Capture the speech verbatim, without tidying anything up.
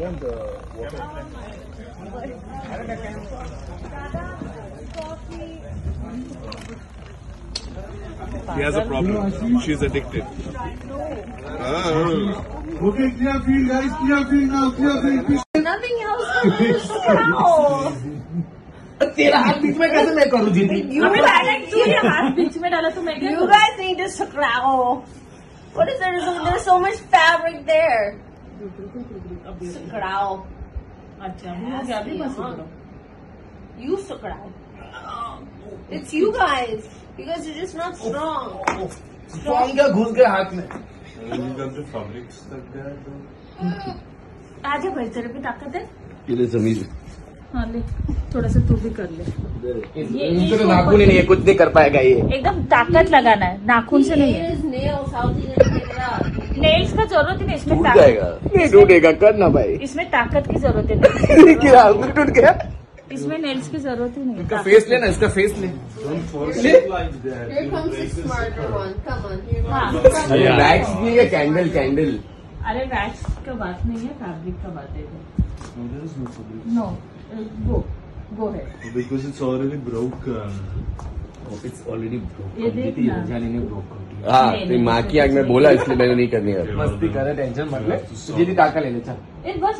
want the water? She has a problem. She is addicted. Okay, clear field, guys. Clear field now. Clear field. Nothing else. Wow. तेरा हाथ बीच में कैसे मैं करूँ जीती? You guys, तू ये हाथ बीच में डाला तो मैं क्या करूँ? You guys need to scramble. What is there? There's so much fabric there. Sukrao. अच्छा मुझे अभी Masood You sukrao. It's you guys. You guys are just not strong. Strong क्या घुस गया हाथ में? इधर fabrics तक गया तो. आजा भाई तेरे पे ताकत है? ये ले ज़मीन. हाँ ले थोड़ा सा तू भी कर ले. ये नाखून ही नहीं है कुछ नहीं कर पाएगा ये. एकदम ताकत लगाना है नाखून से नहीं है. नेल्स का जरूरत ही नहीं इसमें. टूट जाएगा नहीं टूटेगा करना भाई. इसमें ताकत की जरूरत ही नहीं. क्या आंगुल टूट गया? इसमें नेल्स की जरूरत ही नहीं. इसका फेस ले ना. इसका फेस ले. वैक्स भी है. Candle candle. अरे वैक्स का बात नहीं है. फैब्रिक का बात है. नो गो गो है. Because it's already broke. It's already broke. हाँ माँ की आग में बोला इसलिए मैंने नहीं करनी है. मस्ती कर रहे टेंशन मत ले. सीधी ताका ले ले चल.